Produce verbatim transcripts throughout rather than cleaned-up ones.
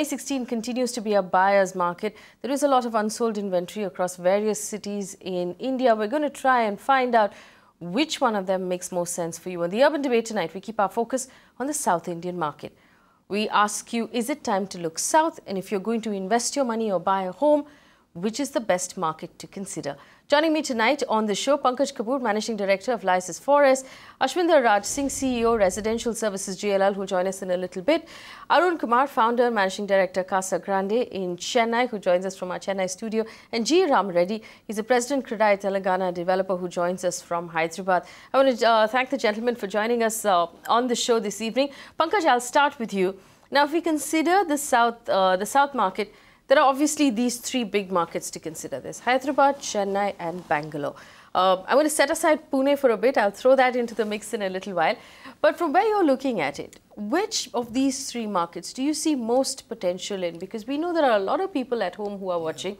twenty sixteen continues to be a buyer's market. There is a lot of unsold inventory across various cities in India. We're going to try and find out which one of them makes more sense for you. On The Urban Debate tonight, we keep our focus on the South Indian market. We ask you, is it time to look south? And if you're going to invest your money or buy a home, which is the best market to consider? Joining me tonight on the show, Pankaj Kapoor, Managing Director of Liases Foras, Ashwinder Raj Singh, C E O, Residential Services J L L, who'll join us in a little bit, Arun Kumar, Founder and Managing Director, Casa Grande in Chennai, who joins us from our Chennai studio, and G Ram Reddy, he's the President, CREDAI, Telangana developer, who joins us from Hyderabad. I want to uh, thank the gentlemen for joining us uh, on the show this evening. Pankaj, I'll start with you. Now, if we consider the South, uh, the South market, there are obviously these three big markets to consider. There's Hyderabad, Chennai and Bangalore. Uh, I want to set aside Pune for a bit. I'll throw that into the mix in a little while. But from where you're looking at it, which of these three markets do you see most potential in? Because we know there are a lot of people at home who are watching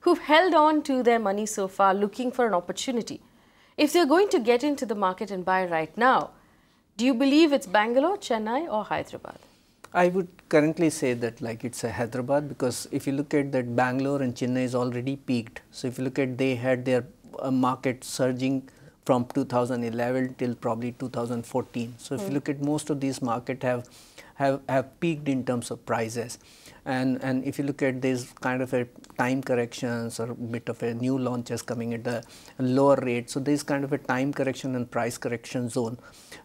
who've held on to their money so far looking for an opportunity. If they're going to get into the market and buy right now, do you believe it's Bangalore, Chennai or Hyderabad? I would currently say that like it's a Hyderabad, because if you look at that, Bangalore and Chennai is already peaked. So if you look at, they had their uh, market surging from two thousand eleven till probably two thousand fourteen. So if mm. you look at, most of these market have, have have peaked in terms of prices. And and if you look at, there's kind of a time corrections or bit of a new launches coming at the lower rate. So there's kind of a time correction and price correction zone.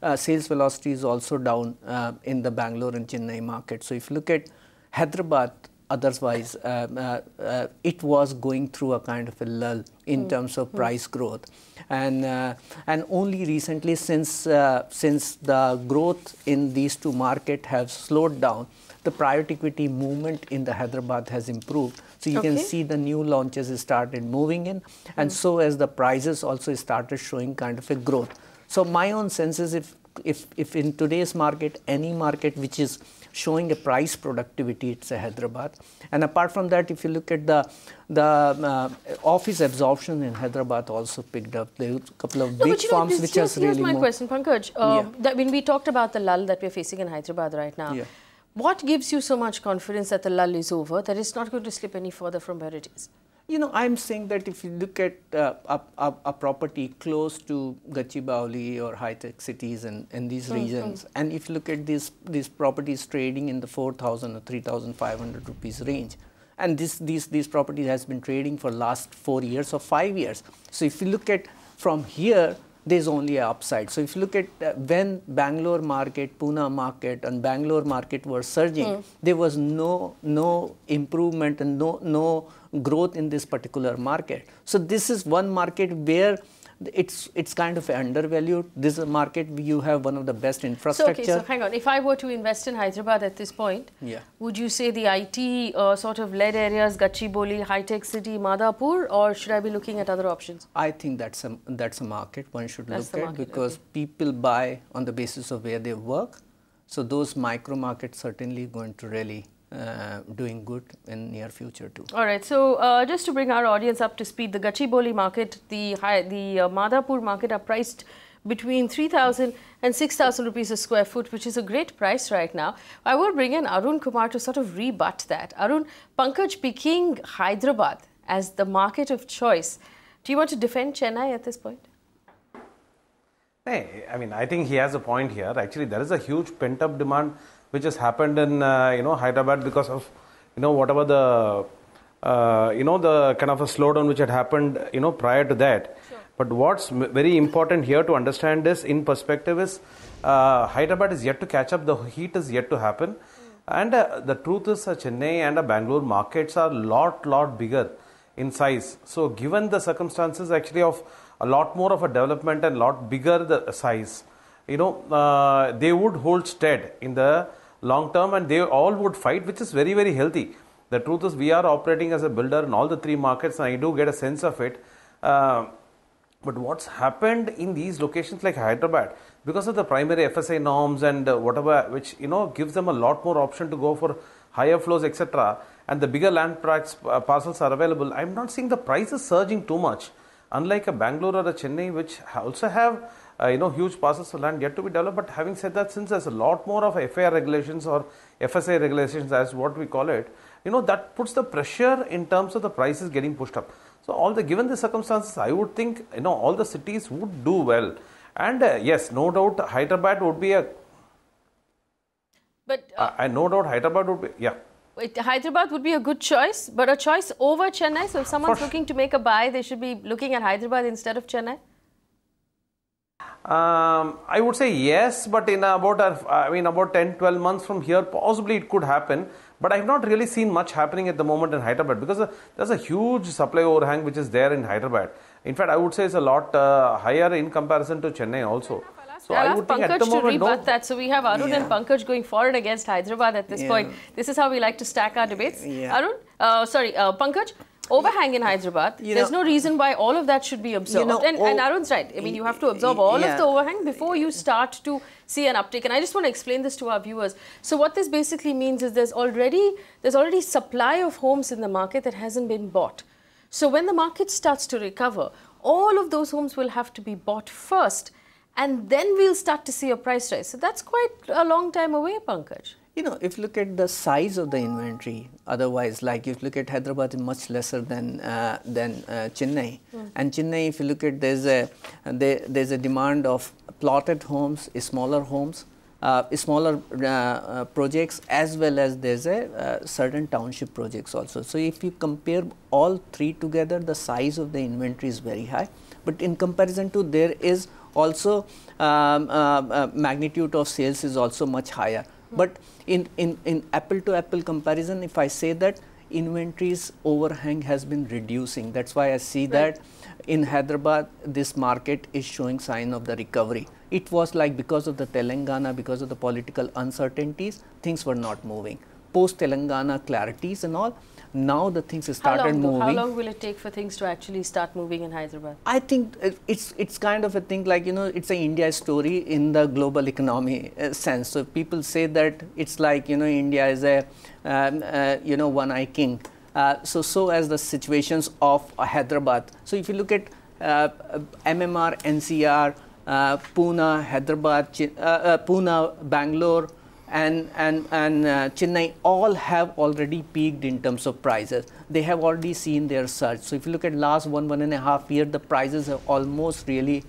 Uh, sales velocity is also down uh, in the Bangalore and Chennai market. So if you look at Hyderabad, otherwise uh, uh, uh, it was going through a kind of a lull in mm. terms of price mm. growth, and uh, and only recently, since uh, since the growth in these two markets have slowed down, the private equity movement in the Hyderabad has improved. So you okay. can see the new launches started moving in, and mm. so as the prices also started showing kind of a growth. So my own sense is, if if if in today's market, any market which is showing a price productivity, it's a Hyderabad. And apart from that, if you look at the the uh, office absorption in Hyderabad also picked up. There were a couple of no, big you know, firms which has really moved. Here's my question, Pankaj. Uh, yeah. that when we talked about the lull that we're facing in Hyderabad right now, yeah. what gives you so much confidence that the lull is over, that it's not going to slip any further from where it is? You know, I'm saying that if you look at uh, a, a, a property close to Gachibowli or high-tech cities and, and these mm, regions, mm. and if you look at these these properties trading in the four thousand or three thousand five hundred rupees range, and this these these properties has been trading for last four years or five years. So if you look at from here, there's only an upside. So if you look at uh, when Bangalore market, Pune market and Bangalore market were surging, mm. there was no no improvement and no no growth in this particular market. So this is one market where it's it's kind of undervalued. This is a market you have one of the best infrastructure. So, okay, so hang on. If I were to invest in Hyderabad at this point, yeah. would you say the I T uh, sort of led areas, Gachibowli, high-tech city, Madhapur, or should I be looking at other options? I think that's a, that's a market one should that's look at, because okay. people buy on the basis of where they work. So those micro markets certainly going to really... Uh, doing good in near future too. All right. So uh, just to bring our audience up to speed, the Gachibowli market, the high, the uh, Madhapur market are priced between three thousand and six thousand rupees a square foot, which is a great price right now. I will bring in Arun Kumar to sort of rebut that. Arun, Pankaj picking Hyderabad as the market of choice. Do you want to defend Chennai at this point? Hey, I mean, I think he has a point here. Actually, there is a huge pent-up demand which has happened in uh, you know Hyderabad because of you know whatever the uh, you know the kind of a slowdown which had happened you know prior to that. Sure. But what's m very important here to understand this in perspective is uh, Hyderabad is yet to catch up. The heat is yet to happen, mm. and uh, the truth is uh, Chennai and uh, Bangalore markets are lot lot bigger in size. So given the circumstances actually of a lot more of a development and lot bigger the size, you know uh, they would hold stead in the long term, and they all would fight, which is very, very healthy. The truth is, we are operating as a builder in all the three markets, and I do get a sense of it. Uh, but what's happened in these locations like Hyderabad, because of the primary F S I norms and uh, whatever, which you know gives them a lot more option to go for higher flows, et cetera, and the bigger land tracts uh, parcels are available, I'm not seeing the prices surging too much, unlike a Bangalore or a Chennai, which also have uh, you know, huge parcels of land yet to be developed. But having said that, since there's a lot more of F A R regulations or F S A regulations, as what we call it, you know, that puts the pressure in terms of the prices getting pushed up. So all the given the circumstances, I would think, you know, all the cities would do well. And uh, yes, no doubt Hyderabad would be a but uh, I, I no doubt Hyderabad would be yeah It, Hyderabad would be a good choice, but a choice over Chennai. So if someone's looking to make a buy, they should be looking at Hyderabad instead of Chennai. Um, I would say yes, but in about I mean about ten, twelve months from here, possibly it could happen. But I have not really seen much happening at the moment in Hyderabad because there's a huge supply overhang which is there in Hyderabad. In fact, I would say it's a lot uh, higher in comparison to Chennai also. So I'll I would ask Pankaj to rebut no. that. So we have Arun yeah. and Pankaj going for and against Hyderabad at this yeah. point. This is how we like to stack our debates. Yeah. Arun, uh, sorry, uh, Pankaj, overhang in Hyderabad. You There's know, no reason why all of that should be absorbed. You know, and, and Arun's right. I mean, you have to absorb all yeah. of the overhang before you start to see an uptick. And I just want to explain this to our viewers. So what this basically means is there's already there's already supply of homes in the market that hasn't been bought. So when the market starts to recover, all of those homes will have to be bought first. And then we'll start to see a price rise. So that's quite a long time away, Pankaj. You know, if you look at the size of the inventory, otherwise, like if you look at Hyderabad, it's much lesser than uh, than uh, Chennai. Mm. And Chennai, if you look at, there's a there, there's a demand of plotted homes, smaller homes, uh, smaller uh, uh, projects, as well as there's a uh, certain township projects also. So if you compare all three together, the size of the inventory is very high. But in comparison to there is also um, uh, uh, magnitude of sales is also much higher. Mm. But in, in, in apple to apple comparison, if I say that inventories overhang has been reducing, that's why I see right. that in Hyderabad, this market is showing sign of the recovery. It was like because of the Telangana, because of the political uncertainties, things were not moving. Post-Telangana clarities and all, now the things started how long, moving. How long will it take for things to actually start moving in Hyderabad? I think it's it's kind of a thing like, you know, it's an India story in the global economy uh, sense. So people say that it's like, you know, India is a, um, uh, you know, one-eye king. Uh, so, so as the situations of uh, Hyderabad. So if you look at uh, M M R, N C R, uh, Pune, Hyderabad, Ch uh, uh, Pune, Bangalore, and and and uh, Chennai all have already peaked in terms of prices. They have already seen their surge. So if you look at last one one and a half year, the prices are almost really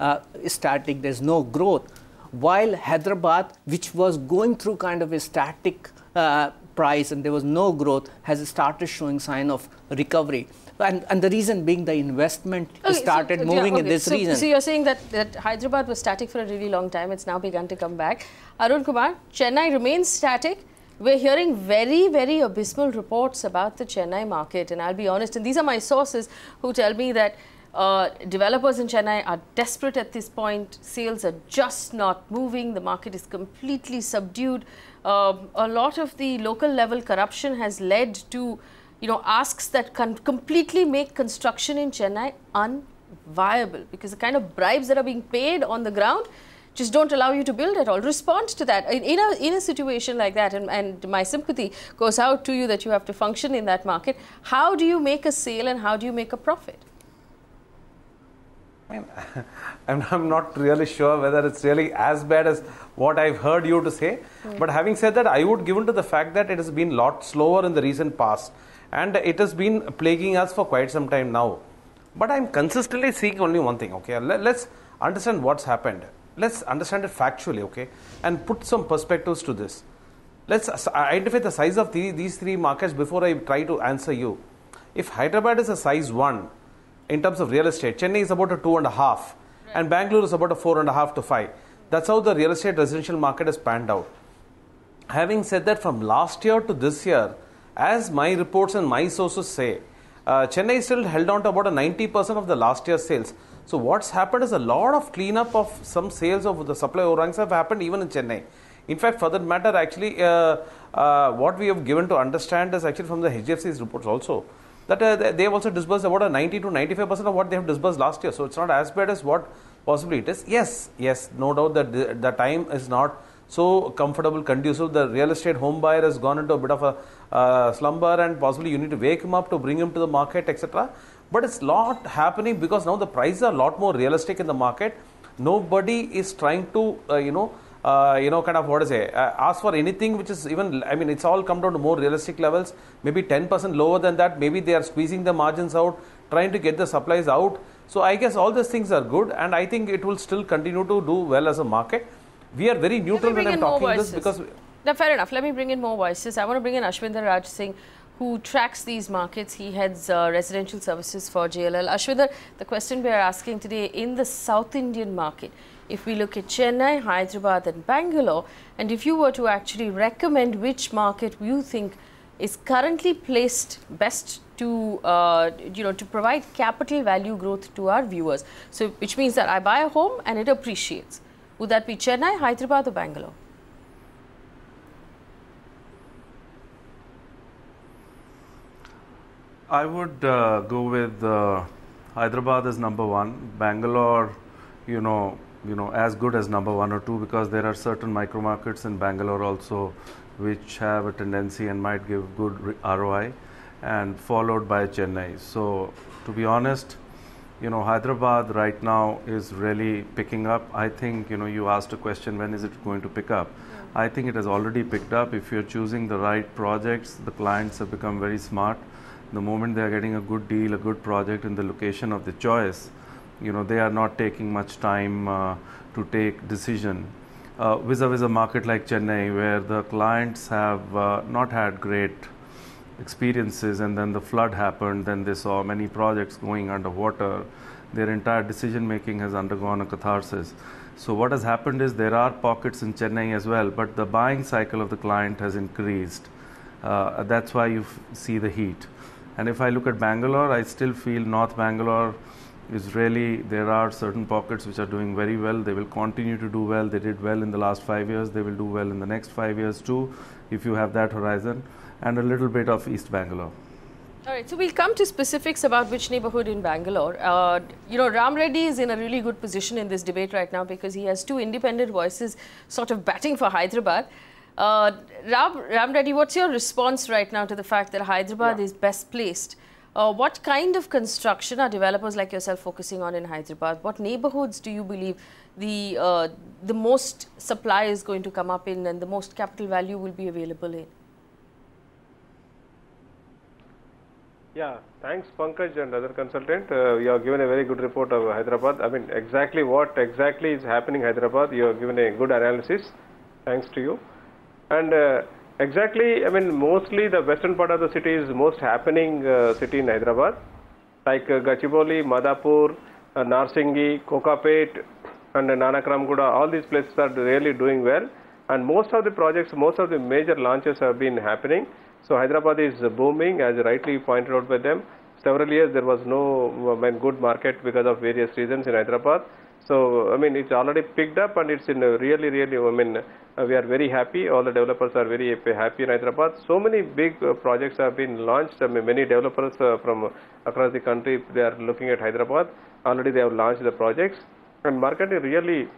uh, static. There's no growth. While Hyderabad, which was going through kind of a static uh, price and there was no growth, has started showing sign of recovery. And, and the reason being the investment okay, started so, moving yeah, okay. in this so, region. So you're saying that, that Hyderabad was static for a really long time. It's now begun to come back. Arun Kumar, Chennai remains static. We're hearing very, very abysmal reports about the Chennai market. And I'll be honest, and these are my sources who tell me that uh, developers in Chennai are desperate at this point. Sales are just not moving. The market is completely subdued. Um, a lot of the local level corruption has led to you know, asks that can completely make construction in Chennai unviable because the kind of bribes that are being paid on the ground just don't allow you to build at all. Respond to that in, in, a, in a situation like that, and, and my sympathy goes out to you that you have to function in that market. How do you make a sale and how do you make a profit? I mean, I'm, I'm not really sure whether it's really as bad as what I've heard you to say. Mm. But having said that, I would give in to the fact that it has been a lot slower in the recent past. And it has been plaguing us for quite some time now. But I'm consistently seeing only one thing, okay? Let's understand what's happened. Let's understand it factually, okay? And put some perspectives to this. Let's identify the size of the, these three markets before I try to answer you. If Hyderabad is a size one in terms of real estate, Chennai is about a two and a half. Right. And Bangalore is about a four and a half to five. That's how the real estate residential market has panned out. Having said that, from last year to this year, as my reports and my sources say, uh, Chennai still held on to about a ninety percent of the last year's sales. So what's happened is a lot of cleanup of some sales of the supply overhangs have happened even in Chennai. In fact, for that matter, actually, uh, uh, what we have given to understand is actually from the H D F C's reports also, that uh, they have also disbursed about a ninety to ninety-five percent of what they have disbursed last year. So it's not as bad as what possibly it is. Yes, yes, no doubt that the, the time is not so comfortable, conducive. The real estate home buyer has gone into a bit of a uh, slumber and possibly you need to wake him up to bring him to the market, et cetera. But it's lot happening because now the prices are a lot more realistic in the market. Nobody is trying to, uh, you know, uh, you know, kind of what is it? Uh, ask for anything which is even. I mean, it's all come down to more realistic levels. Maybe ten percent lower than that. Maybe they are squeezing the margins out, trying to get the supplies out. So I guess all these things are good, and I think it will still continue to do well as a market. We are very neutral when I'm talking this because. Now, fair enough. Let me bring in more voices. I want to bring in Ashwinder Raj Singh, who tracks these markets. He heads uh, residential services for J L L. Ashwinder, the question we are asking today, in the South Indian market, if we look at Chennai, Hyderabad and Bangalore, and if you were to actually recommend which market you think is currently placed best to, uh, you know, to provide capital value growth to our viewers. So, which means that I buy a home and it appreciates. Would that be Chennai, Hyderabad or Bangalore? I would uh, go with uh, Hyderabad as number one, Bangalore, you know, you know, as good as number one or two, because there are certain micro markets in Bangalore also which have a tendency and might give good R O I, and followed by Chennai. So, to be honest, you know, Hyderabad right now is really picking up. I think, you know, you asked a question, when is it going to pick up? Mm-hmm. I think it has already picked up. If you're choosing the right projects, the clients have become very smart. The moment they are getting a good deal, a good project in the location of the choice, you know, they are not taking much time uh, to take decision. Uh, vis-a-vis a market like Chennai, where the clients have uh, not had great experiences, and then the flood happened, then they saw many projects going underwater. Their entire decision making has undergone a catharsis. So what has happened is there are pockets in Chennai as well, but the buying cycle of the client has increased. Uh, that's why you f- see the heat. And if I look at Bangalore, I still feel North Bangalore is really, there are certain pockets which are doing very well. They will continue to do well. They did well in the last five years. They will do well in the next five years too, if you have that horizon. And a little bit of East Bangalore. All right, so we'll come to specifics about which neighborhood in Bangalore. Uh, you know, Rangareddy is in a really good position in this debate right now because he has two independent voices sort of batting for Hyderabad. Uh, Ram, Rangareddy, what's your response right now to the fact that Hyderabad yeah. is best placed? Uh, what kind of construction are developers like yourself focusing on in Hyderabad? What neighborhoods do you believe the, uh, the most supply is going to come up in and the most capital value will be available in? Yeah, thanks Pankaj and other consultant. Uh, you have given a very good report of Hyderabad. I mean, exactly what exactly is happening in Hyderabad, you have given a good analysis. Thanks to you. And uh, exactly, I mean, mostly the western part of the city is most happening uh, city in Hyderabad, like uh, Gachibowli, Madhapur, uh, Narsingi, Kokapet, and uh, Nanakramguda. All these places are really doing well, and most of the projects, most of the major launches have been happening. So Hyderabad is uh, booming, as rightly pointed out by them. Several years there was no uh, good market because of various reasons in Hyderabad. So, I mean, it's already picked up and it's in a really, really, I mean, uh, we are very happy. All the developers are very happy in Hyderabad. So many big uh, projects have been launched. I mean, many developers uh, from across the country, they are looking at Hyderabad. Already they have launched the projects. And market is really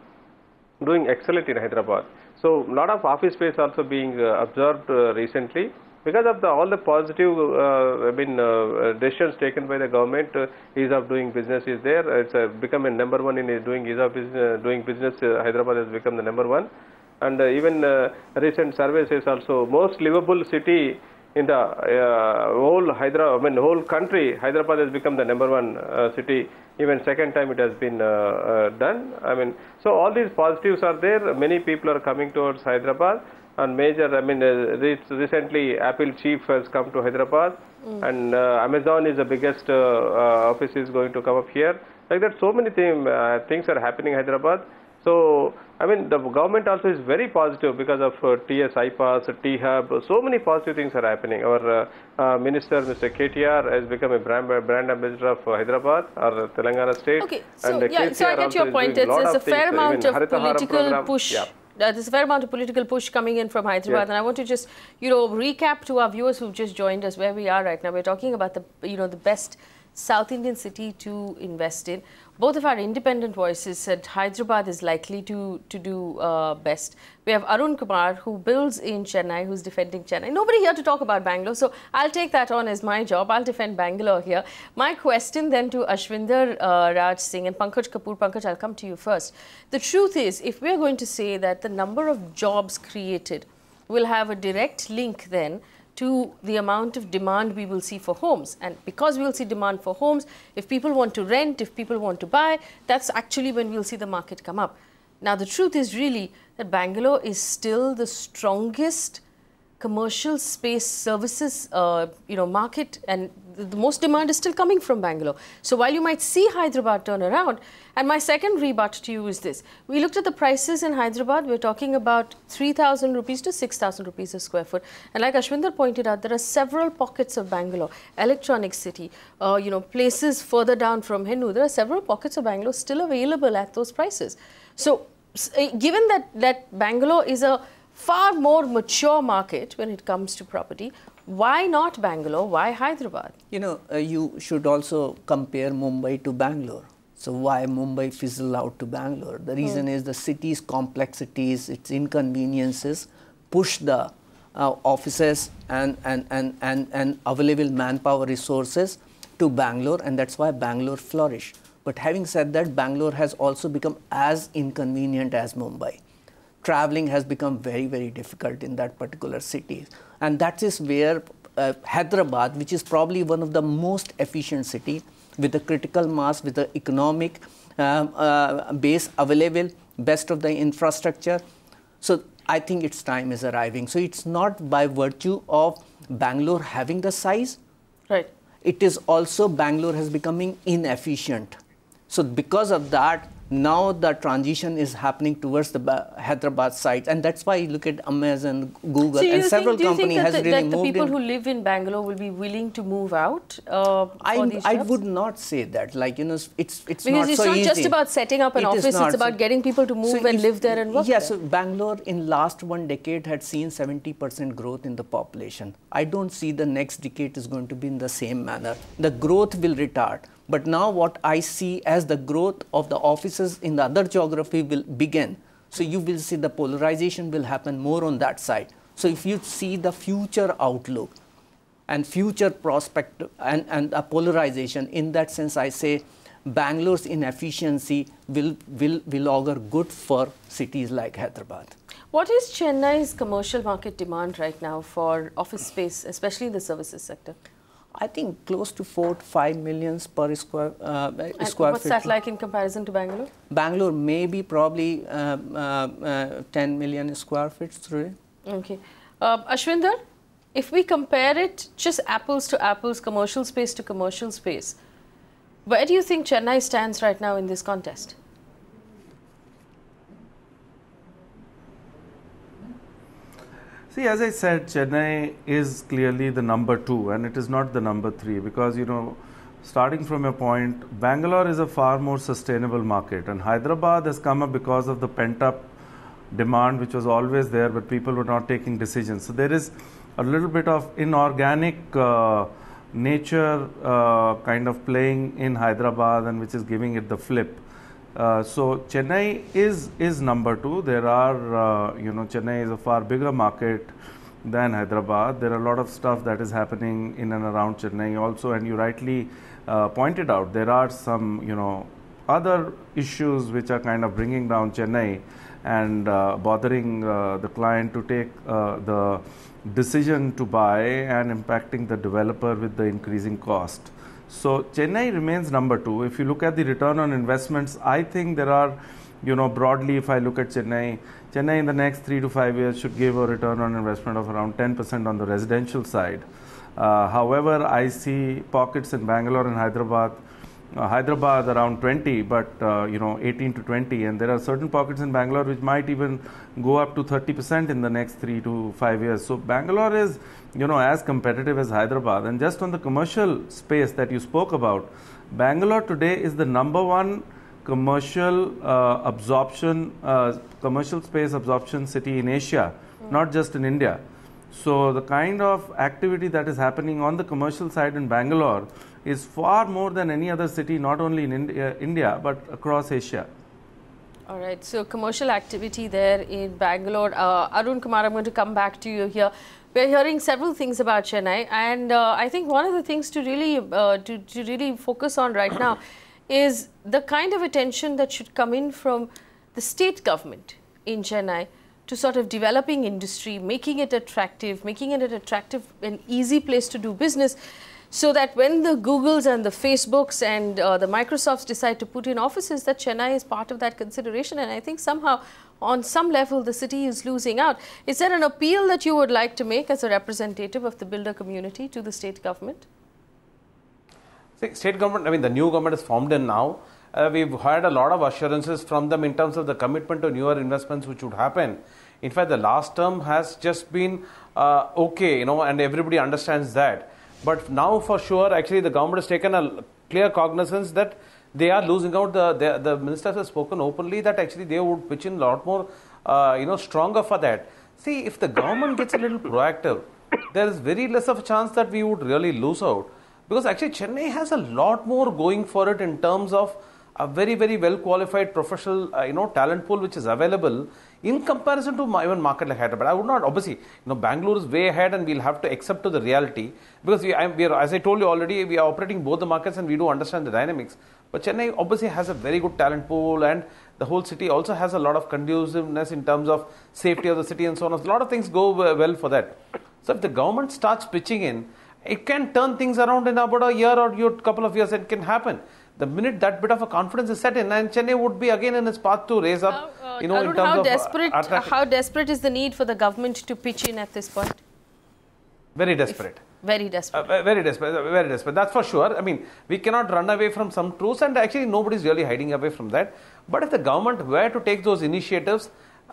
doing excellent in Hyderabad. So, a lot of office space also being uh, observed uh, recently. Because of the, all the positive uh, I mean, uh, decisions taken by the government, uh, ease of doing business is there. It's uh, become a number one in doing ease of business, uh, doing business. Uh, Hyderabad has become the number one. And uh, even uh, recent surveys is also most livable city in the uh, whole Hyderabad, I mean, whole country. Hyderabad has become the number one uh, city. Even second time it has been uh, uh, done. I mean, so all these positives are there. Many people are coming towards Hyderabad. And major, I mean, uh, recently Apple chief has come to Hyderabad, mm. and uh, Amazon is the biggest uh, uh, office is going to come up here. Like that, so many thing, uh, things are happening in Hyderabad. So, I mean, the government also is very positive because of uh, T S I pass, T-Hub. So many positive things are happening. Our uh, uh, minister, Mister K T R, has become a brand brand ambassador of uh, Hyderabad or Telangana state. Okay, so and, uh, yeah, so I get your point. It's, it's a fair things. amount I mean, of political program, push. Yeah. Uh, there's a fair amount of political push coming in from Hyderabad, yes. and I want to just, you know, recap to our viewers who've just joined us where we are right now. We're talking about the, you know, the best South Indian city to invest in. Both of our independent voices said Hyderabad is likely to, to do uh, best. We have Arun Kumar, who builds in Chennai, who's defending Chennai. Nobody here to talk about Bangalore, so I'll take that on as my job. I'll defend Bangalore here. My question then to Ashwinder uh, Raj Singh and Pankaj Kapoor. Pankaj, I'll come to you first. The truth is, if we're going to say that the number of jobs created will have a direct link then to the amount of demand we will see for homes. And because we will see demand for homes, if people want to rent, if people want to buy, that's actually when we'll see the market come up. Now, the truth is really that Bangalore is still the strongest commercial space services uh, you know, market, and the most demand is still coming from Bangalore. So while you might see Hyderabad turn around, and my second rebut to you is this. We looked at the prices in Hyderabad. We're talking about three thousand rupees to six thousand rupees a square foot. And like Ashwinder pointed out, there are several pockets of Bangalore, Electronic City, uh, you know, places further down from Henu. There are several pockets of Bangalore still available at those prices. So uh, given that, that Bangalore is a far more mature market when it comes to property, why not Bangalore? Why Hyderabad? You know, uh, you should also compare Mumbai to Bangalore. So why Mumbai fizzle out to Bangalore? The reason mm. is the city's complexities, its inconveniences, push the uh, offices and, and, and, and, and available manpower resources to Bangalore, and that's why Bangalore flourish. But having said that, Bangalore has also become as inconvenient as Mumbai. Traveling has become very, very difficult in that particular city. And that is where uh, Hyderabad, which is probably one of the most efficient cities, with the critical mass, with the economic uh, uh, base available, best of the infrastructure. So I think its time is arriving. So it's not by virtue of Bangalore having the size. Right. It is also Bangalore has becoming inefficient. So because of that, now the transition is happening towards the Hyderabad side, and that's why you look at Amazon, Google, so and several companies has the, really moved. Do you think that the people who live in Bangalore will be willing to move out? Uh, I for these I jobs? would not say that. Like you know, it's it's because not it's so not easy. just about setting up an it office. It's about so getting people to move so and if, live there and work. Yeah, there. So Bangalore in last one decade had seen seventy percent growth in the population. I don't see the next decade is going to be in the same manner. The growth will retard. But now what I see as the growth of the offices in the other geography will begin. So you will see the polarization will happen more on that side. So if you see the future outlook and future prospect and, and a polarization, in that sense I say Bangalore's inefficiency will, will, will augur good for cities like Hyderabad. What is Chennai's commercial market demand right now for office space, especially in the services sector? I think close to four to five millions per square uh, and square what's feet. What's that like in comparison to Bangalore? Bangalore may be probably um, uh, uh, ten million square feet through. Okay, uh, Ashwinder, if we compare it just apples to apples, commercial space to commercial space, where do you think Chennai stands right now in this contest? See, as I said, Chennai is clearly the number two, and it is not the number three, because, you know, starting from a point, Bangalore is a far more sustainable market, and Hyderabad has come up because of the pent-up demand which was always there, but people were not taking decisions. So there is a little bit of inorganic uh, nature uh, kind of playing in Hyderabad, and which is giving it the flip. Uh, so Chennai is is number two. There are uh, you know Chennai is a far bigger market than Hyderabad. There are a lot of stuff that is happening in and around Chennai also, and you rightly uh, pointed out there are some you know other issues which are kind of bringing down Chennai and uh, bothering uh, the client to take uh, the decision to buy, and impacting the developer with the increasing cost. So Chennai remains number two. If you look at the return on investments, I think there are, you know, broadly if I look at Chennai, Chennai in the next three to five years should give a return on investment of around ten percent on the residential side. Uh, however, I see pockets in Bangalore and Hyderabad, uh, Hyderabad around twenty, but, uh, you know, eighteen to twenty. And there are certain pockets in Bangalore which might even go up to thirty percent in the next three to five years. So Bangalore is, you know, as competitive as Hyderabad. And just on the commercial space that you spoke about, Bangalore today is the number one commercial uh, absorption, uh, commercial space absorption city in Asia, mm. not just in India. So the kind of activity that is happening on the commercial side in Bangalore is far more than any other city, not only in India, India but across Asia. All right, so commercial activity there in Bangalore. Uh, Arun Kumar, I'm going to come back to you here. We're hearing several things about Chennai, and uh, I think one of the things to really uh, to, to really focus on right now is the kind of attention that should come in from the state government in Chennai to sort of developing industry, making it attractive, making it an attractive and easy place to do business, so that when the Googles and the Facebooks and uh, the Microsofts decide to put in offices, that Chennai is part of that consideration. And I think somehow, on some level, the city is losing out. Is there an appeal that you would like to make as a representative of the builder community to the state government? State government, I mean, the new government is formed in now. Uh, we've heard a lot of assurances from them in terms of the commitment to newer investments which would happen. In fact, the last term has just been uh, okay, you know, and everybody understands that. But now for sure, actually, the government has taken a clear cognizance that they are losing out. The, the, the ministers have spoken openly that actually they would pitch in a lot more, uh, you know, stronger for that. See, if the government gets a little proactive, there is very less of a chance that we would really lose out. Because actually Chennai has a lot more going for it in terms of a very, very well qualified professional, uh, you know, talent pool which is available in comparison to my, even market like Hyderabad. I would not, obviously, you know, Bangalore is way ahead and we'll have to accept to the reality because we, I, we are, as I told you already, we are operating both the markets and we do understand the dynamics. But Chennai obviously has a very good talent pool, and the whole city also has a lot of conduciveness in terms of safety of the city and so on. A lot of things go well for that. So if the government starts pitching in, it can turn things around in about a year or a couple of years. It can happen. The minute that bit of a confidence is set in, and Chennai would be again in its path to raise up, uh, uh, you know, Arun, in terms how of desperate, uh, how desperate is the need for the government to pitch in at this point? Very desperate. If, very desperate. Uh, very desperate. Very desperate. That's for sure. I mean, we cannot run away from some truths, and actually nobody's really hiding away from that. But if the government were to take those initiatives,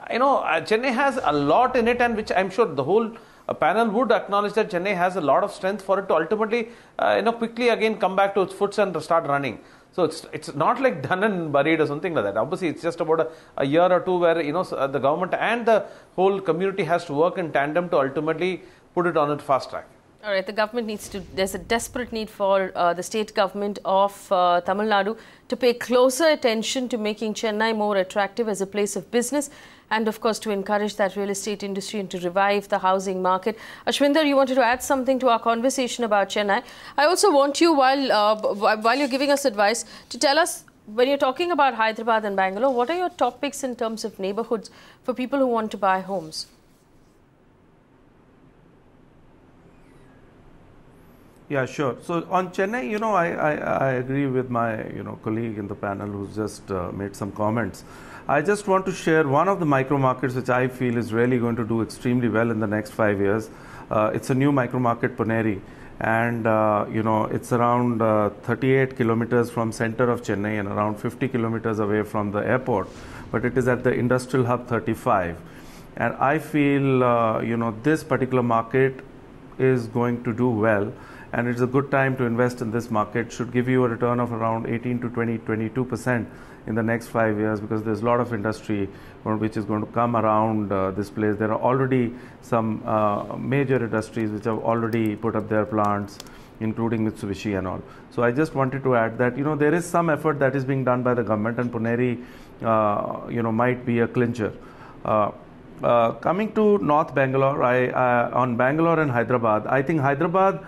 you know, Chennai has a lot in it, and which I'm sure the whole a panel would acknowledge that Chennai has a lot of strength for it to ultimately, uh, you know, quickly again come back to its foots and start running. So it's it's not like done and buried or something like that. Obviously, it's just about a, a year or two where, you know, the government and the whole community has to work in tandem to ultimately put it on a fast track. All right, the government needs to, there's a desperate need for uh, the state government of uh, Tamil Nadu to pay closer attention to making Chennai more attractive as a place of business, and of course to encourage that real estate industry and to revive the housing market. Ashwinder, you wanted to add something to our conversation about Chennai. I also want you, while, uh, while you're giving us advice, to tell us, when you're talking about Hyderabad and Bangalore, what are your topics in terms of neighborhoods for people who want to buy homes? Yeah, sure. So on Chennai, you know, I, I, I agree with my, you know, colleague in the panel who's just uh, made some comments. I just want to share one of the micro markets which I feel is really going to do extremely well in the next five years. Uh, it's a new micro market, Ponneri, and, uh, you know, it's around uh, thirty-eight kilometers from center of Chennai and around fifty kilometers away from the airport. But it is at the Industrial Hub thirty-five. And I feel, uh, you know, this particular market is going to do well. And it's a good time to invest in this market. Should give you a return of around eighteen to twenty, twenty-two percent in the next five years because there's a lot of industry which is going to come around uh, this place. There are already some uh, major industries which have already put up their plants, including Mitsubishi and all. So I just wanted to add that, you know, there is some effort that is being done by the government, and Ponneri, uh, you know, might be a clincher. Uh, uh, coming to North Bangalore, I, uh, on Bangalore and Hyderabad, I think Hyderabad,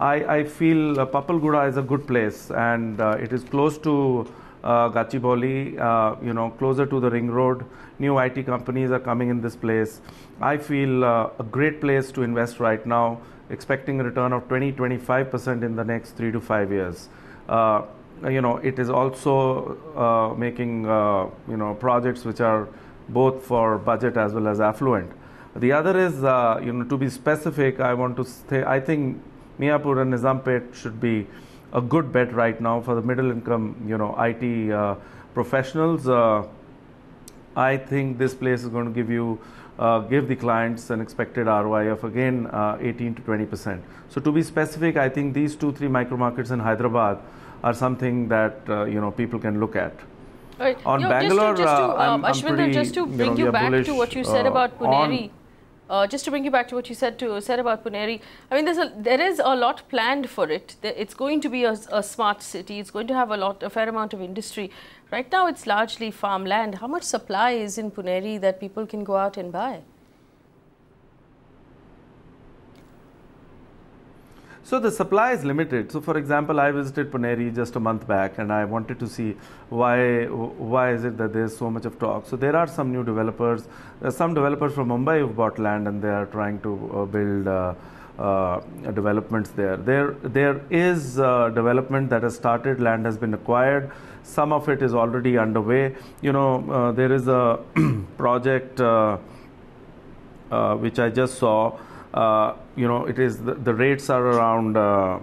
I, I feel uh, Papalguda is a good place, and uh, it is close to uh, Gachibowli, uh, you know, closer to the ring road. New I T companies are coming in this place. I feel uh, a great place to invest right now, expecting a return of twenty to twenty-five percent in the next three to five years. Uh, you know, it is also uh, making, uh, you know, projects which are both for budget as well as affluent. The other is, uh, you know, to be specific, I want to say, I think Meerpet and Nizampet should be a good bet right now for the middle income, you know, I T uh, professionals. Uh, I think this place is going to give you, uh, give the clients an expected R O I of again uh, eighteen to twenty percent. So to be specific, I think these two, three micro markets in Hyderabad are something that, uh, you know, people can look at. Right. On you know, Bangalore, just to, just to, uh, I'm, Ashwinder, I'm pretty, just to bring you, know, you back bullish, to what you said uh, about Ponneri. Uh, just to bring you back to what you said to said about Ponneri, I mean, there's a, there is a lot planned for it. It's going to be a, a smart city. It's going to have a lot, a fair amount of industry. Right now, it's largely farmland. How much supply is in Ponneri that people can go out and buy? So the supply is limited. So for example, I visited Ponneri just a month back and I wanted to see why why is it that there's so much of talk. So there are some new developers, uh, some developers from Mumbai who've bought land and they are trying to uh, build uh, uh, developments there. There, there is uh, development that has started, land has been acquired, some of it is already underway. You know, uh, there is a project uh, uh, which I just saw. Uh, you know, it is the, the rates are around uh,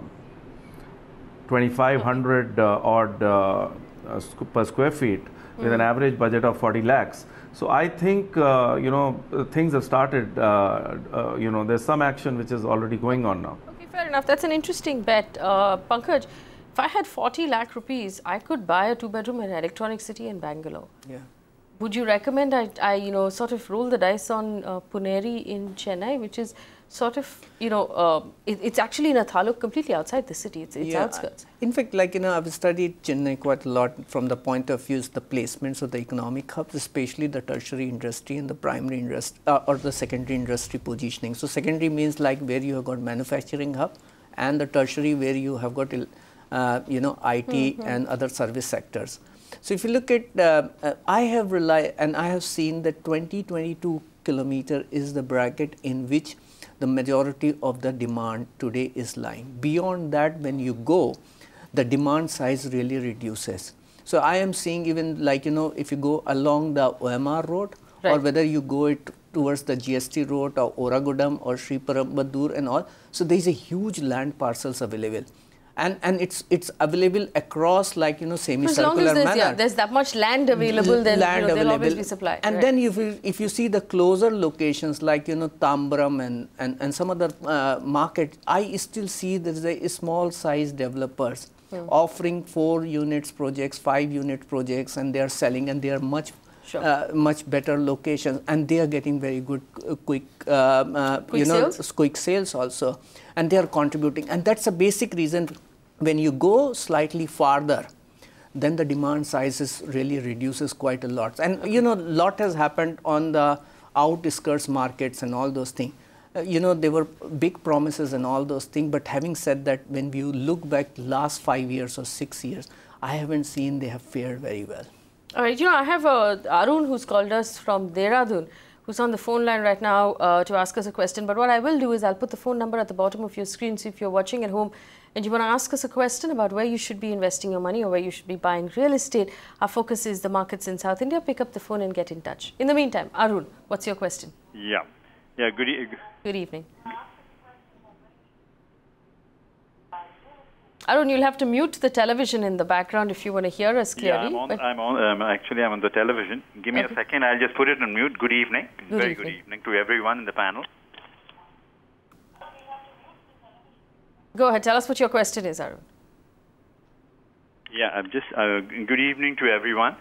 twenty-five hundred uh, odd uh, uh, per square feet mm. with an average budget of forty lakhs. So I think, uh, you know, things have started, uh, uh, you know, there's some action which is already going on now. Okay, fair enough. That's an interesting bet. Uh, Pankaj, if I had forty lakh rupees, I could buy a two bedroom in Electronic City in Bangalore. Yeah. Would you recommend I, I, you know, sort of roll the dice on uh, Ponneri in Chennai, which is sort of, you know, uh, it, it's actually in a taluk completely outside the city. It's, it's yeah, outskirts. In fact, like, you know, I've studied Chennai quite a lot from the point of view the placements of the economic hubs, especially the tertiary industry and the primary industry uh, or the secondary industry positioning. So secondary means like where you have got manufacturing hub, and the tertiary where you have got, uh, you know, I T mm-hmm. and other service sectors. So if you look at, uh, uh, I have relied and I have seen that twenty to twenty-two kilometer is the bracket in which the majority of the demand today is lying. Beyond that, when you go, the demand size really reduces. So I am seeing even like, you know, if you go along the O M R road right. or whether you go it towards the G S T road or Oragadam or Sri Perumbadur and all. So there is a huge land parcels available. And, and it's it's available across like, you know, semicircular manner. As long as there's, yeah, there's that much land available, then land, you know, there'll always be supply. And right. then if you, if you see the closer locations like, you know, Tambaram and, and, and some other uh, market, I still see there's a small size developers hmm. offering four units projects, five unit projects, and they are selling and they are much sure. uh, much better locations and they are getting very good uh, quick, uh, uh, quick, you know, sales? quick sales also. And they are contributing. And that's a basic reason. When you go slightly farther, then the demand sizes really reduces quite a lot. And you know, a lot has happened on the outskirts markets and all those things. Uh, you know, there were big promises and all those things. But having said that, when you look back last five years or six years, I haven't seen they have fared very well. All right, you know, I have uh, Arun who's called us from Dehradun, who's on the phone line right now uh, to ask us a question. But what I will do is I'll put the phone number at the bottom of your screen, so if you're watching at home and you want to ask us a question about where you should be investing your money or where you should be buying real estate, our focus is the markets in South India. Pick up the phone and get in touch. In the meantime, Arun, what's your question? Yeah. Yeah, good, e good evening. Arun, you'll have to mute the television in the background if you want to hear us clearly. Yeah, I'm on, I'm on, um, actually, I'm on the television. Give me okay. a second. I'll just put it on mute. Good evening. Good Very evening. good evening to everyone in the panel. Go ahead. Tell us what your question is, Arun. Yeah, I'm just, uh, good evening to everyone.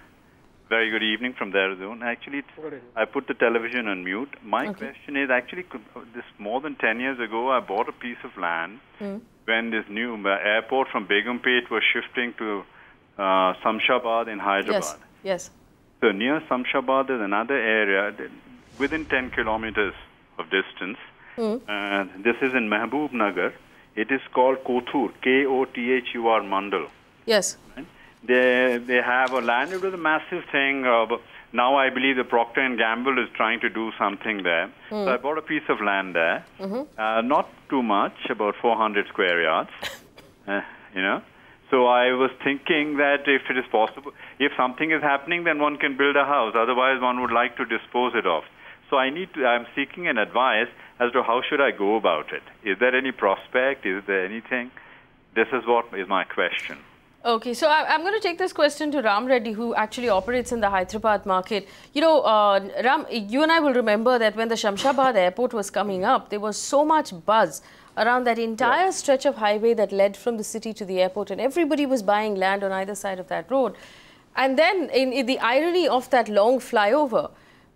Very good evening from Dehradun. Actually, it's, I put the television on mute. My okay. question is, actually, this more than ten years ago, I bought a piece of land mm. when this new airport from Begumpet was shifting to uh, Shamshabad in Hyderabad. Yes, yes. So near Shamshabad is another area that, within ten kilometers of distance. Mm. Uh, this is in Mahabubnagar. It is called Kothur, K O T H U R Mandal. Yes. Right? They, they have a land. It was a massive thing. Uh, but now I believe the Procter and Gamble is trying to do something there. Mm. So I bought a piece of land there. Mm-hmm. uh, not too much, about four hundred square yards, uh, you know. So I was thinking that if it is possible, if something is happening, then one can build a house. Otherwise, one would like to dispose it off. So I need to, I'm seeking an advice as to how should I go about it. Is there any prospect? Is there anything? This is what is my question. Okay, so I, I'm going to take this question to Ram Reddy, who actually operates in the Hyderabad market. You know, uh, Ram, you and I will remember that when the Shamshabad airport was coming up, there was so much buzz around that entire yeah. stretch of highway that led from the city to the airport, and everybody was buying land on either side of that road. And then in, in the irony of that long flyover,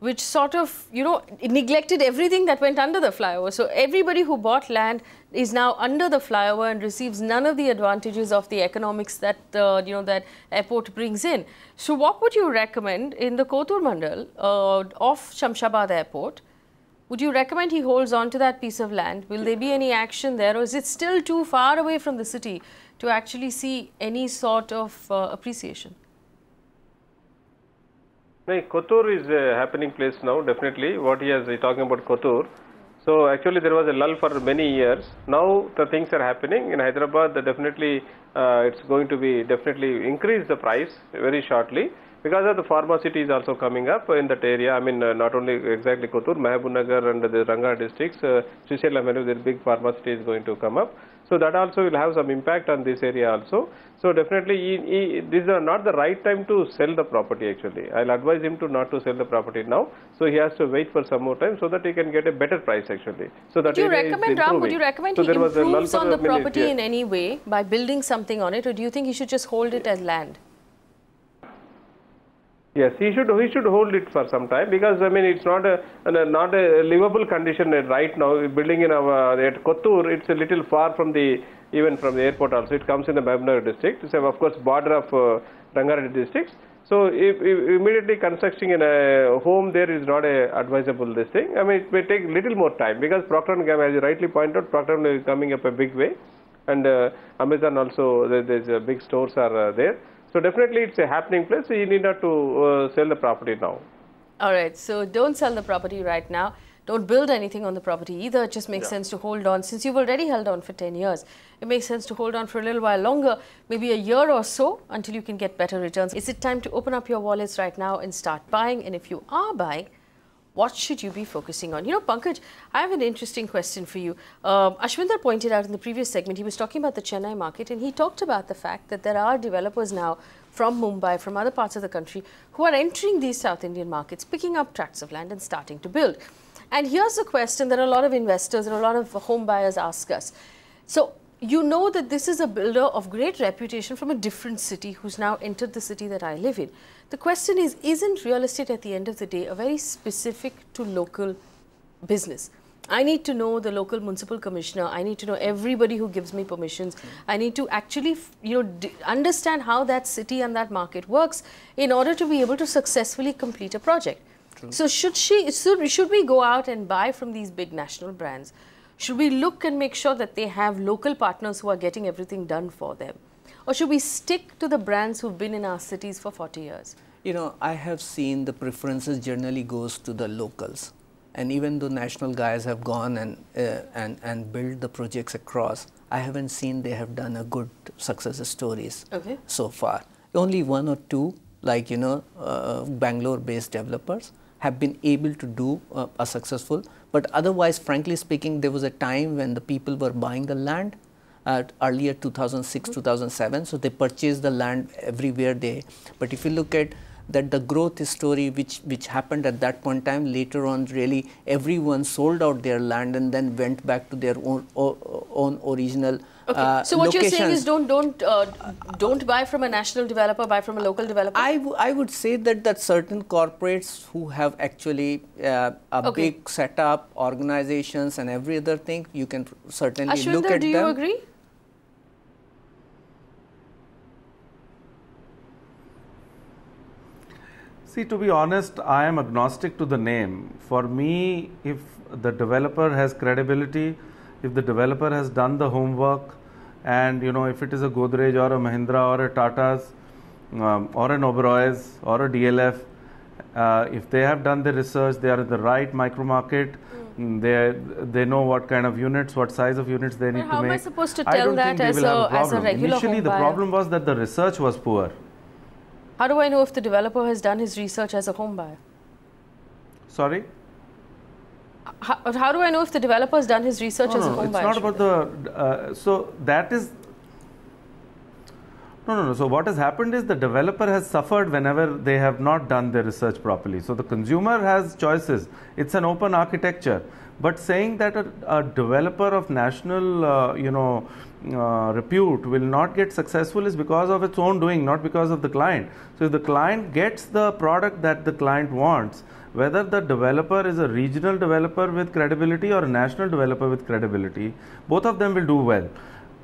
which sort of, you know, neglected everything that went under the flyover. So everybody who bought land is now under the flyover and receives none of the advantages of the economics that, uh, you know, that airport brings in. So what would you recommend in the Kothur Mandal uh, of Shamshabad Airport? Would you recommend he holds on to that piece of land? Will there be any action there, or is it still too far away from the city to actually see any sort of uh, appreciation? Kothur is a happening place now, definitely. What he is talking about Kothur. So actually there was a lull for many years. Now the things are happening in Hyderabad. Definitely uh, it's going to be definitely increase the price very shortly because of the pharma city is also coming up in that area. I mean uh, not only exactly Kothur, Mahabubnagar and the Rangareddy districts, uh, Srishaila, many of their big pharma city is going to come up. So that also will have some impact on this area also. So definitely he, he, these are not the right time to sell the property actually. I'll advise him to not to sell the property now. So he has to wait for some more time so that he can get a better price actually. So that do you recommend, Ram, would you recommend so he improves on the property minute, yeah. in any way by building something on it, or do you think he should just hold it as land? Yes, he should he should hold it for some time because I mean it's not a not a livable condition right now. Building in our at Kothur, it's a little far from the even from the airport also. It comes in the Mahabubnagar district. It's of course border of uh, Rangareddy districts. So if, if immediately constructing in a home there is not a advisable this thing. I mean it may take little more time because Procter and Gamble, as you rightly pointed out, Procter and Gamble is coming up a big way, and uh, Amazon also there, there's uh, big stores are uh, there. So definitely it's a happening place, so you need not to uh, sell the property now. All right, so don't sell the property right now. Don't build anything on the property either. It just makes yeah. sense to hold on. Since you've already held on for ten years, it makes sense to hold on for a little while longer, maybe a year or so, until you can get better returns. Is it time to open up your wallets right now and start buying? And if you are buying, what should you be focusing on? You know, Pankaj, I have an interesting question for you. Um, Ashwinder pointed out in the previous segment, he was talking about the Chennai market, and he talked about the fact that there are developers now from Mumbai, from other parts of the country, who are entering these South Indian markets, picking up tracts of land and starting to build. And here's a question that a lot of investors and a lot of home buyers ask us. So, you know that this is a builder of great reputation from a different city who's now entered the city that I live in. The question is, isn't real estate at the end of the day a very specific to local business? I need to know the local municipal commissioner. I need to know everybody who gives me permissions. Mm. I need to actually, you know, d understand how that city and that market works in order to be able to successfully complete a project. True. So should, she, should, should we go out and buy from these big national brands? Should we look and make sure that they have local partners who are getting everything done for them? Or should we stick to the brands who've been in our cities for forty years? You know, I have seen the preferences generally goes to the locals. And even though national guys have gone and, uh, and, and built the projects across, I haven't seen they have done a good success stories okay. so far. Only one or two, like, you know, uh, Bangalore-based developers have been able to do uh, a successful. But otherwise, frankly speaking, there was a time when the people were buying the land uh, earlier two thousand six, mm-hmm. two thousand seven. So they purchased the land everywhere they. But if you look at that, the growth story which which happened at that point in time, later on really everyone sold out their land and then went back to their own own original. Okay. Uh, so what locations. You're saying is don't don't uh, don't buy from a national developer, buy from a local developer. I, w I would say that that certain corporates who have actually uh, a okay. big setup, organizations, and every other thing, you can certainly Ashwinder, look at them. Do you them. agree? See, to be honest, I am agnostic to the name. For me, if the developer has credibility, if the developer has done the homework, and you know, if it is a Godrej or a Mahindra or a Tata's um, or an Oberoi's or a D L F, uh, if they have done the research, they are in the right micro market, mm. they they know what kind of units, what size of units they but need to make. How am I supposed to tell that as a, as a regular Initially, home the buyer. problem was that the research was poor. How do I know if the developer has done his research as a home buyer? Sorry? How, how do I know if the developer has done his research no, as a home buyer? It's not about the... Uh, so, that is... No, no, no. So, what has happened is the developer has suffered whenever they have not done their research properly. So, the consumer has choices. It's an open architecture. but saying that a, a developer of national uh, you know uh, repute will not get successful is because of its own doing, not because of the client. So if the client gets the product that the client wants, whether the developer is a regional developer with credibility or a national developer with credibility, both of them will do well.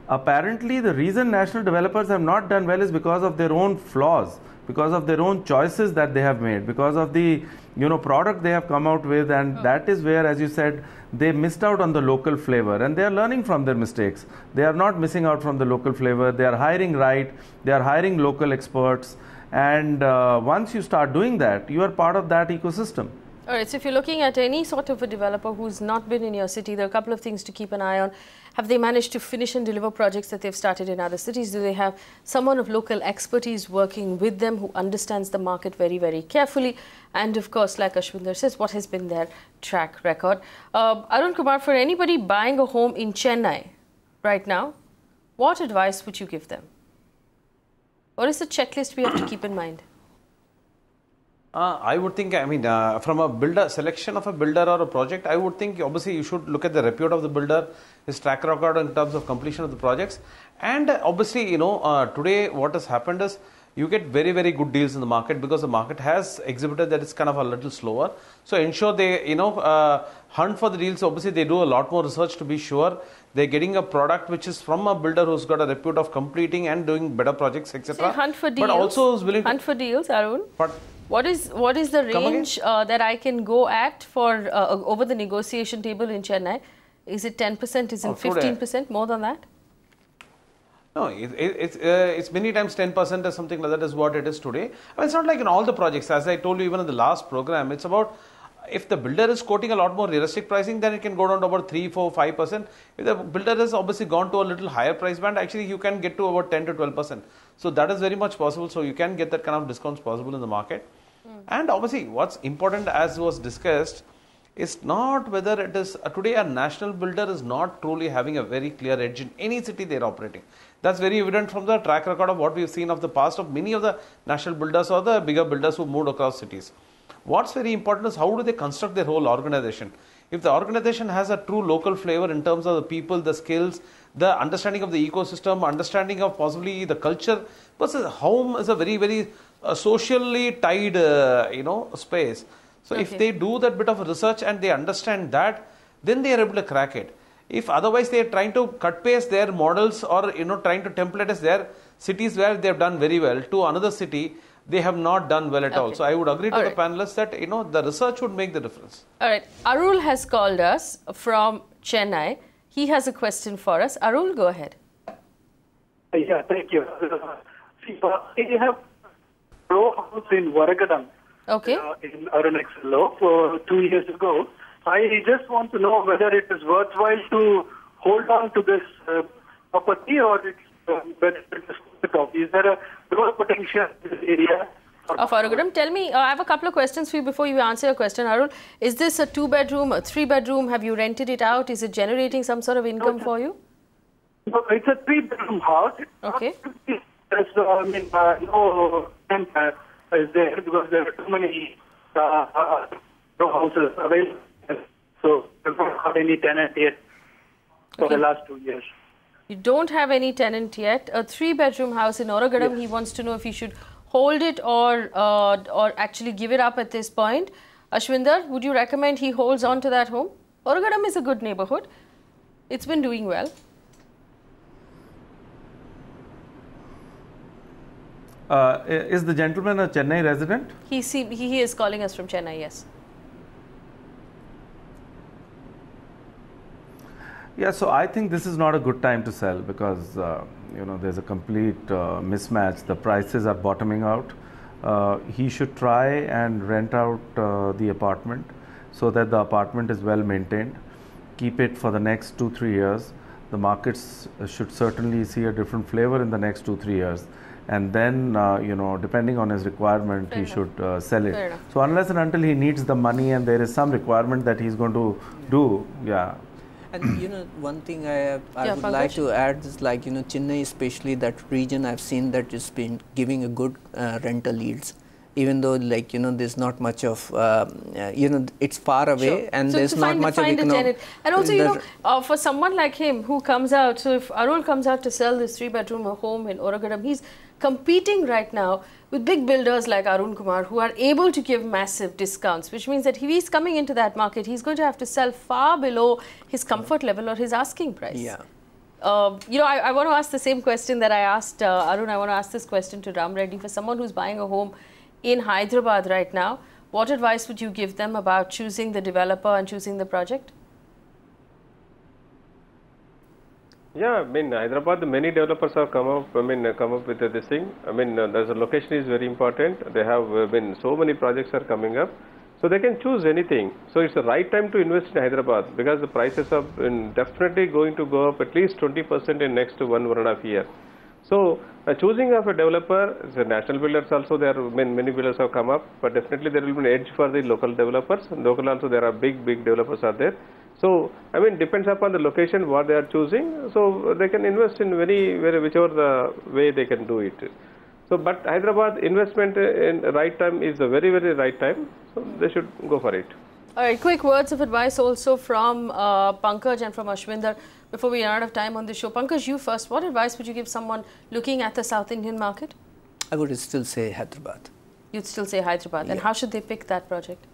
Apparently the reason national developers have not done well is because of their own flaws, because of their own choices that they have made, because of the you know product they have come out with, and oh. that is where, as you said, they missed out on the local flavor, and they are learning from their mistakes. They are not missing out from the local flavor. They are hiring right, they are hiring local experts, and uh, once you start doing that, you are part of that ecosystem. All right, so if you're looking at any sort of a developer who's not been in your city, there are a couple of things to keep an eye on. Have they managed to finish and deliver projects that they've started in other cities? Do they have someone of local expertise working with them who understands the market very, very carefully? And of course, like Ashwinder says, what has been their track record? Uh, Arun Kumar, for anybody buying a home in Chennai right now, what advice would you give them? What is the checklist we have to keep in mind? Uh, I would think, I mean, uh, from a builder, selection of a builder or a project, I would think obviously you should look at the repute of the builder, his track record in terms of completion of the projects. And uh, obviously, you know, uh, today what has happened is you get very, very good deals in the market because the market has exhibited that it's kind of a little slower. So ensure they, you know, uh, hunt for the deals. Obviously, they do a lot more research to be sure they're getting a product which is from a builder who's got a repute of completing and doing better projects, et cetera. So hunt for deals. But also is willing to hunt for deals, Arun. But What is what is the range uh, that I can go at for uh, over the negotiation table in Chennai? Is it ten percent? Is it fifteen percent? More than that? No, it, it, it's uh, it's many times ten percent or something like that is what it is today. I mean, it's not like in all the projects. As I told you, even in the last program, it's about if the builder is quoting a lot more realistic pricing, then it can go down to about three, four, five percent. If the builder has obviously gone to a little higher price band, actually you can get to about ten to twelve percent. So that is very much possible. So you can get that kind of discounts possible in the market. And obviously, what's important, as was discussed, is not whether it is uh, today a national builder is not truly having a very clear edge in any city they are operating. That's very evident from the track record of what we've seen of the past of many of the national builders or the bigger builders who moved across cities. What's very important is how do they construct their whole organization. If the organization has a true local flavor in terms of the people, the skills, the understanding of the ecosystem, understanding of possibly the culture, versus home is a very, very a socially tied uh, you know space. So okay. if they do that bit of research and they understand that, then they are able to crack it. If otherwise they are trying to cut paste their models or you know trying to template as their cities where they have done very well to another city, they have not done well at okay. all. So I would agree to all the right. panelists that you know the research would make the difference. All right, Arul has called us from Chennai. He has a question for us. Arul, go ahead. Yeah, thank you. You have row house in Oragadam, okay. uh, in Arunachal for two years ago. I just want to know whether it is worthwhile to hold on to this uh, property or it's uh, better to just put it off. Is there a growth potential in this area? Of Oragadam, tell me, uh, I have a couple of questions for you before you answer your question, Arul. Is this a two-bedroom, a three-bedroom? Have you rented it out? Is it generating some sort of income no, for you? No, it's a three-bedroom house. Okay. So, I mean, uh, no tent uh, is there because there are too many uh, uh, no houses available. So, we don't have any tenant yet for okay. the last two years. You don't have any tenant yet. A three-bedroom house in Oragadam, yes. He wants to know if he should hold it or, uh, or actually give it up at this point. Ashwinder, would you recommend he holds on to that home? Oragadam is a good neighborhood. It's been doing well. Uh, is the gentleman a Chennai resident? He, see, he, he is calling us from Chennai, yes. Yeah, so I think this is not a good time to sell because, uh, you know, there's a complete uh, mismatch. The prices are bottoming out. Uh, he should try and rent out uh, the apartment so that the apartment is well maintained. Keep it for the next two, three years. The markets should certainly see a different flavor in the next two, three years. And then, uh, you know, depending on his requirement, Fair he enough. should uh, sell it. So unless and until he needs the money and there is some requirement that he's going to yeah. do, yeah. And, you know, one thing I, I yeah, would Pankaj. like to add is like, you know, Chennai, especially that region, I've seen that it's been giving a good uh, rental yields. even though, like, you know, there's not much of, uh, you know, it's far away, sure. and so there's not find, much of economic. And also, you know, uh, for someone like him who comes out, so if Arul comes out to sell this three-bedroom home in Oragadam, he's competing right now with big builders like Arun Kumar, who are able to give massive discounts, which means that if he's coming into that market, he's going to have to sell far below his comfort level or his asking price. Yeah. Uh, you know, I, I want to ask the same question that I asked uh, Arun. I want to ask this question to Rangareddy. For someone who's buying a home in Hyderabad right now, what advice would you give them about choosing the developer and choosing the project? Yeah, I mean, Hyderabad, many developers have come up, I mean, come up with uh, this thing. I mean, uh, the location is very important. They have uh, been, so many projects are coming up. So they can choose anything. So it's the right time to invest in Hyderabad because the prices are definitely going to go up at least twenty percent in next one, one and a half year. So uh, choosing of a developer, the national builders also, there are many, many builders have come up, but definitely there will be an edge for the local developers. And local also, there are big, big developers are there. So, I mean, depends upon the location, what they are choosing. So they can invest in very, very whichever the way they can do it. So, but Hyderabad investment in right time is a very, very right time. So they should go for it. All right, quick words of advice also from uh, Pankaj and from Ashwinder before we run out of time on the show. Pankaj, you first. What advice would you give someone looking at the South Indian market? I would still say Hyderabad. You'd still say Hyderabad. Yeah. And how should they pick that project?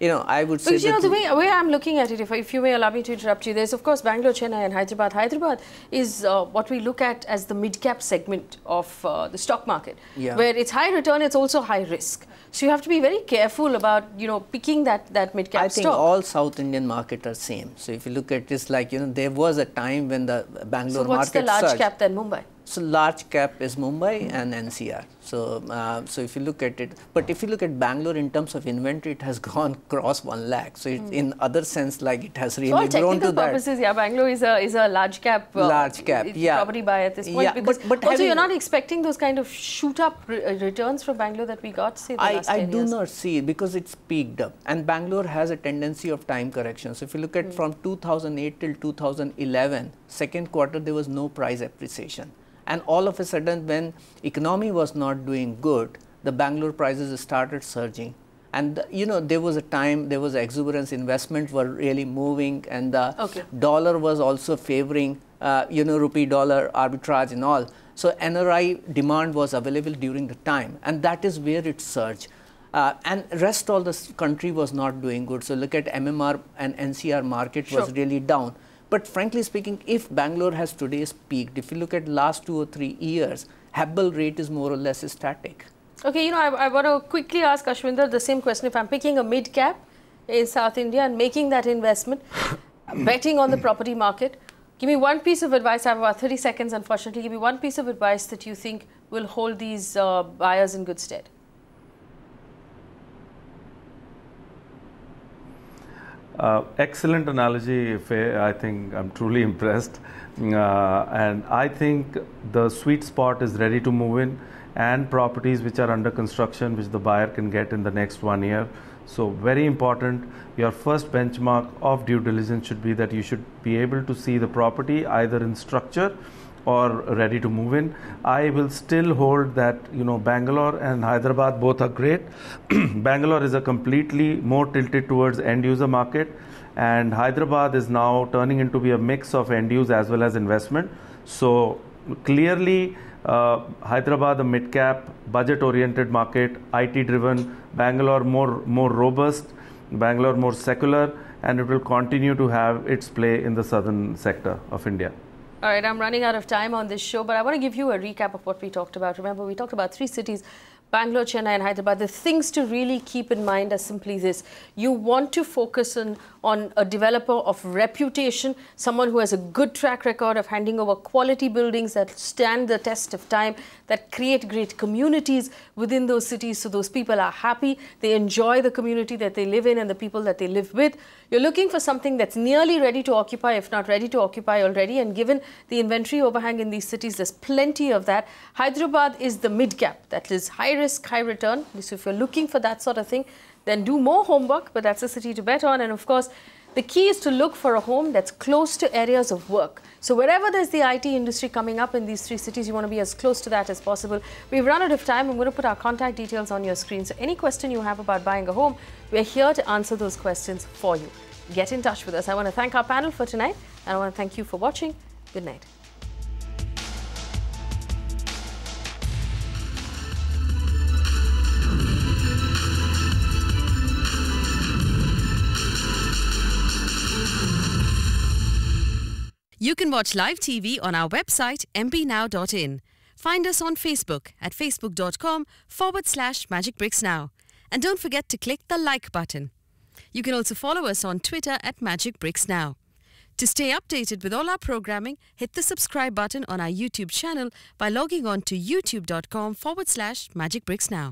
You know, I would say. Because, you know, the way, way I'm looking at it, if, if you may allow me to interrupt you, there's, of course, Bangalore, Chennai, and Hyderabad. Hyderabad is uh, what we look at as the mid-cap segment of uh, the stock market, yeah. where it's high return, it's also high risk. So you have to be very careful about, you know, picking that, that mid-cap stock. I think all South Indian markets are same. So if you look at this, like, you know, there was a time when the Bangalore market surged. So what's the large cap then, Mumbai? So large cap is Mumbai and N C R. So, uh, so if you look at it, but if you look at Bangalore in terms of inventory, it has gone cross one lakh. So it, mm. in other sense, like it has really grown to that. For all technical purposes, yeah, Bangalore is a is a large cap. Uh, large cap, yeah. Property buy at this point. Yeah, because but, but also you're not expecting those kind of shoot up re returns from Bangalore that we got. Say the I last I ten do years. Not see it because it's peaked up, and Bangalore has a tendency of time correction. So if you look at mm. from two thousand eight till two thousand eleven, second quarter there was no price appreciation. And all of a sudden, when economy was not doing good, the Bangalore prices started surging. And, the, you know, there was a time, there was exuberance, investments were really moving, and the okay. dollar was also favoring, uh, you know, rupee-dollar arbitrage and all. So, N R I demand was available during the time, and that is where it surged. Uh, and rest all the country was not doing good. So, look at M M R and N C R market sure. was really down. But frankly speaking, if Bangalore has today's peaked, if you look at last two or three years, Habbel rate is more or less static. Okay, you know, I, I want to quickly ask Ashwinder the same question. If I'm picking a mid-cap in South India and making that investment, betting on the property market, give me one piece of advice. I have about thirty seconds, unfortunately. Give me one piece of advice that you think will hold these uh, buyers in good stead. Uh, excellent analogy, Faye. I think I'm truly impressed. Uh, and I think the sweet spot is ready to move in and properties which are under construction, which the buyer can get in the next one year. So very important, your first benchmark of due diligence should be that you should be able to see the property either in structure or ready to move in. I will still hold that, you know, Bangalore and Hyderabad both are great. Bangalore is a completely more tilted towards end user market, and Hyderabad is now turning into be a mix of end use as well as investment. So clearly uh, Hyderabad the mid cap budget oriented market, I T driven, Bangalore more more robust, Bangalore more secular, and it will continue to have its play in the southern sector of India. All right, I'm running out of time on this show, but I want to give you a recap of what we talked about. Remember, we talked about three cities, Bangalore, Chennai and Hyderabad. The things to really keep in mind are simply this. You want to focus on, on a developer of reputation, someone who has a good track record of handing over quality buildings that stand the test of time, that create great communities within those cities so those people are happy, they enjoy the community that they live in and the people that they live with. You're looking for something that's nearly ready to occupy, if not ready to occupy already, and given the inventory overhang in these cities, there's plenty of that. Hyderabad is the mid-cap, that is high risk, high return. So if you're looking for that sort of thing, then do more homework, but that's a city to bet on. And of course, The key is to look for a home that's close to areas of work. So wherever there's the I T industry coming up in these three cities, you want to be as close to that as possible. We've run out of time. I'm going to put our contact details on your screen. So any question you have about buying a home, we're here to answer those questions for you. Get in touch with us. I want to thank our panel for tonight, and I want to thank you for watching. Good night. You can watch live T V on our website m p now dot in. Find us on Facebook at facebook.com forward slash magicbricksnow. And don't forget to click the like button. You can also follow us on Twitter at magicbricksnow. To stay updated with all our programming, hit the subscribe button on our YouTube channel by logging on to youtube.com forward slash magicbricksnow.